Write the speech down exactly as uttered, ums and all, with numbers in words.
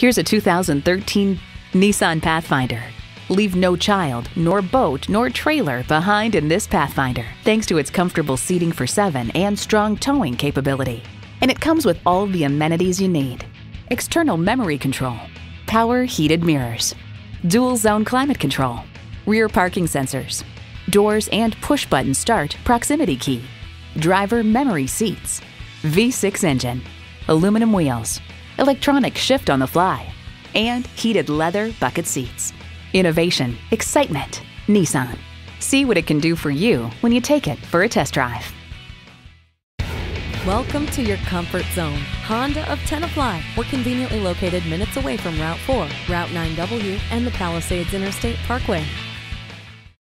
Here's a two thousand thirteen Nissan Pathfinder. Leave no child, nor boat, nor trailer behind in this Pathfinder, thanks to its comfortable seating for seven and strong towing capability. And it comes with all the amenities you need. External memory control, power heated mirrors, dual zone climate control, rear parking sensors, doors and push button start proximity key, driver memory seats, V six engine, aluminum wheels, electronic shift on the fly, and heated leather bucket seats. Innovation, excitement, Nissan. See what it can do for you when you take it for a test drive. Welcome to your comfort zone. Honda of Tenafly. We're conveniently located minutes away from Route four, Route nine W, and the Palisades Interstate Parkway.